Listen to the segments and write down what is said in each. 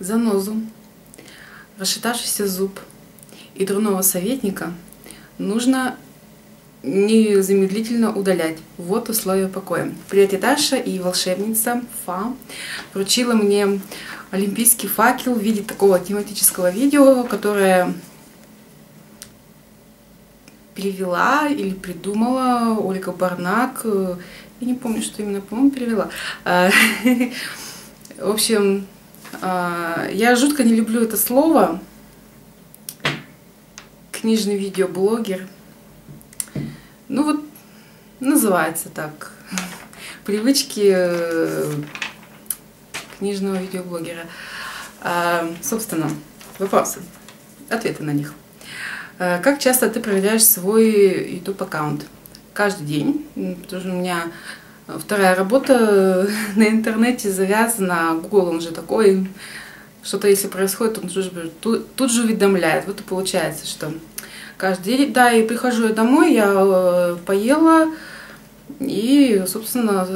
занозу, расшатавшийся зуб и дурного советника нужно незамедлительно удалять. Вот условия покоя. Привет, Иташа и волшебница Фа вручила мне олимпийский факел в виде такого тематического видео, которое перевела или придумала Ольга Барнак. Я не помню, что именно, по-моему, перевела. В общем, я жутко не люблю это слово. Книжный видеоблогер. Ну вот, называется так. Привычки книжного видеоблогера. Собственно, вопросы. Ответы на них. Как часто ты проверяешь свой YouTube-аккаунт? Каждый день. Потому что у меня вторая работа на интернете завязана. Google, он же такой. Что-то, если происходит, он тут же уведомляет. Вот и получается, что каждый день. Да, и прихожу я домой, я поела. И, собственно,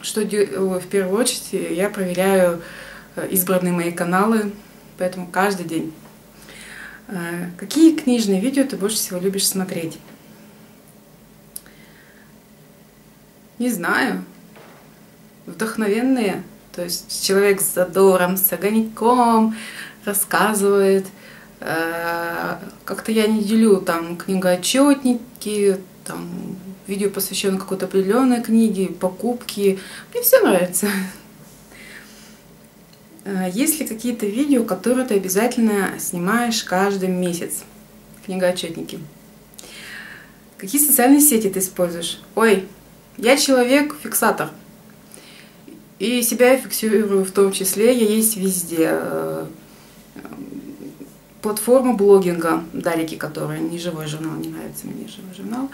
что в первую очередь я проверяю избранные мои каналы. Поэтому каждый день. Какие книжные видео ты больше всего любишь смотреть? Не знаю. Вдохновенные. То есть человек с задором, с огоньком рассказывает. Как-то я не делю там книгоотчетники, там видео, посвященное какой-то определенной книге, покупки. Мне все нравится. Есть ли какие-то видео, которые ты обязательно снимаешь каждый месяц? Книгоотчетники. Какие социальные сети ты используешь? Ой, я человек-фиксатор. И себя я фиксирую в том числе, я есть везде. Платформа блогинга, далеки которые, не живой журнал, не нравится мне живой журнал.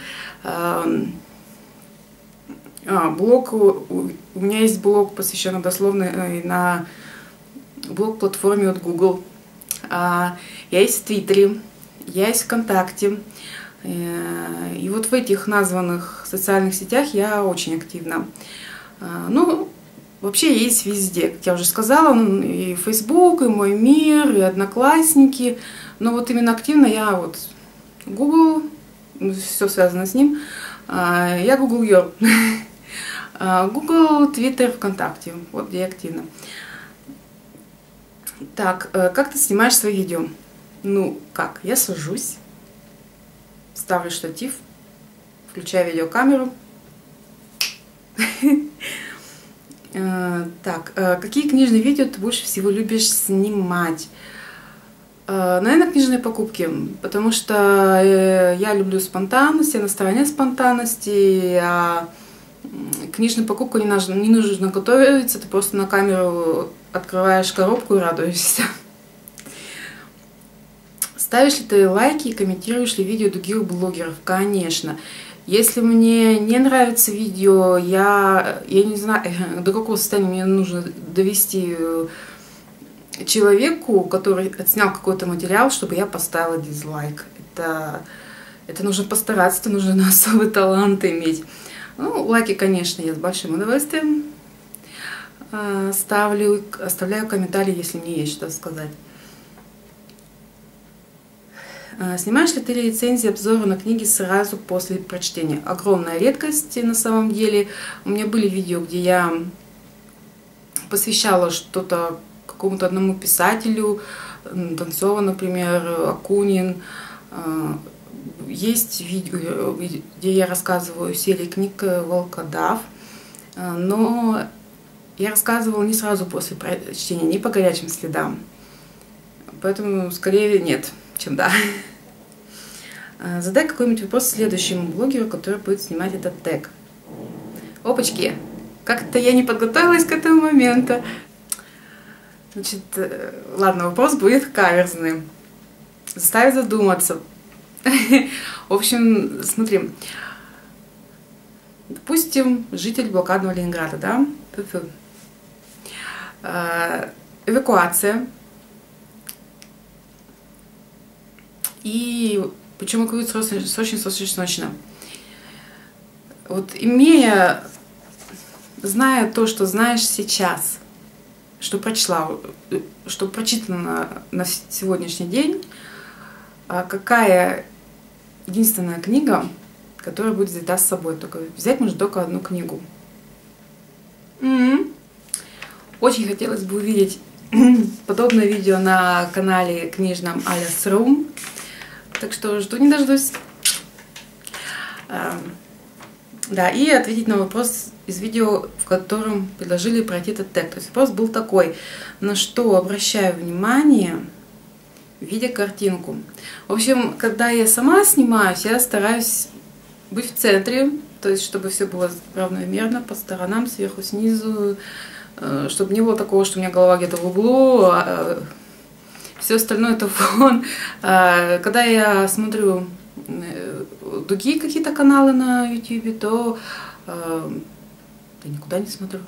Блог, у меня есть блог, посвященный дословной на блог-платформе от Google. Я есть в Твиттере, я есть ВКонтакте. И вот в этих названных социальных сетях я очень активна. Ну, вообще есть везде, как я уже сказала, и Facebook, и Мой Мир, и Одноклассники. Но вот именно активно я вот Google, все связано с ним, я Google Your. Google, Twitter, ВКонтакте, вот где я активна. Так, как ты снимаешь свои видео? Ну, как? Я сажусь, ставлю штатив, включаю видеокамеру. Так, какие книжные видео ты больше всего любишь снимать? Наверное, книжные покупки, потому что я люблю спонтанность, я на стороне спонтанности, а книжную покупку не нужно готовиться, ты просто на камеру открываешь коробку и радуешься. Ставишь ли ты лайки и комментируешь ли видео других блогеров? Конечно. Если мне не нравится видео, я не знаю, до какого состояния мне нужно довести человеку, который отснял какой-то материал, чтобы я поставила дизлайк. Это нужно постараться, это нужно особый талант иметь. Ну, лайки, конечно, я с большим удовольствием ставлю, оставляю комментарии, если мне есть что сказать. Снимаешь ли ты рецензии, обзоры на книги сразу после прочтения? Огромная редкость на самом деле. У меня были видео, где я посвящала что-то какому-то одному писателю, Данцова, например, Акунин. Есть видео, где я рассказываю серии книг «Волкодав», но я рассказывала не сразу после прочтения, не по горячим следам. Поэтому скорее нет, чем да. Задай какой-нибудь вопрос следующему блогеру, который будет снимать этот тег. Опачки! Как-то я не подготовилась к этому моменту. Значит, ладно, вопрос будет каверзный. Заставит задуматься. В общем, смотри. Допустим, житель блокадного Ленинграда, да? Эвакуация. И почему говорят срочно. Вот зная то, что знаешь сейчас, что прочла, что прочитано на сегодняшний день, какая единственная книга, которая будет взята с собой. Только взять можно только одну книгу. Очень хотелось бы увидеть подобное видео на канале книжном Алясрум. Так что жду не дождусь. Да, и ответить на вопрос из видео, в котором предложили пройти этот тег. То есть вопрос был такой, на что обращаю внимание, видя картинку. В общем, когда я сама снимаюсь, я стараюсь быть в центре, то есть чтобы все было равномерно по сторонам, сверху, снизу, чтобы не было такого, что у меня голова где-то в углу, а все остальное это фон. Когда я смотрю другие какие-то каналы на YouTube, то я никуда не смотрю.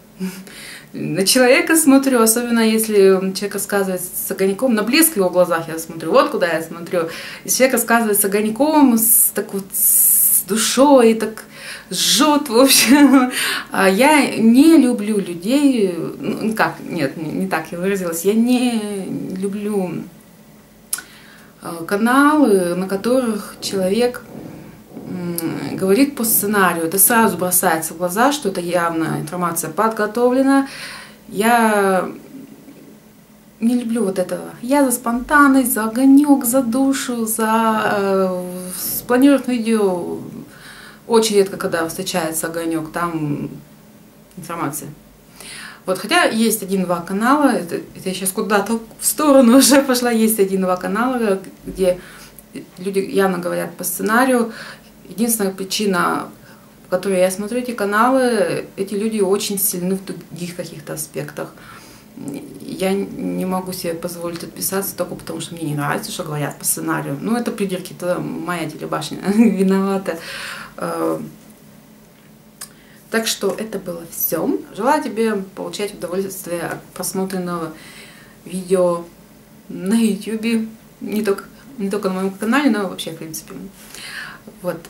На человека смотрю, особенно если человек рассказывает с огоньком, на блеск в его глазах я смотрю, вот куда я смотрю. Если человек рассказывает с огоньком, с такой с душой, так жжет, в общем. Я не люблю людей, ну как, нет, не так я выразилась, я не люблю каналы, на которых человек говорит по сценарию. Это сразу бросается в глаза, что это явно информация подготовлена. Я не люблю вот этого. Я за спонтанность, за огонек, за душу, за спланированное видео. Очень редко, когда встречается огонек, там информация. Вот, хотя есть один-два канала, это я сейчас куда-то в сторону уже пошла, есть один-два канала, где люди явно говорят по сценарию. Единственная причина, по которой я смотрю эти каналы, эти люди очень сильны в других каких-то аспектах. Я не могу себе позволить отписаться только потому, что мне не нравится, что говорят по сценарию. Ну, это придирки, это моя телебашня виновата. Так что это было все. Желаю тебе получать удовольствие от просмотренного видео на YouTube. Не только на моем канале, но вообще, в принципе. Вот.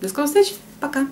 До скорых встреч. Пока.